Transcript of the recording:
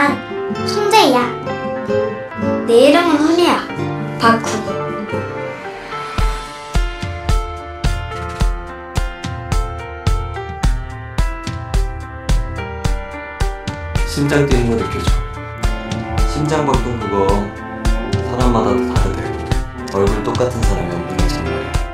난 성재이야. 내 이름은 훈이야. 박훈. 심장 뛰는 거 느껴져. 심장 박동 그거 사람마다 다 다르대. 얼굴 똑같은 사람이 없는 게 정말.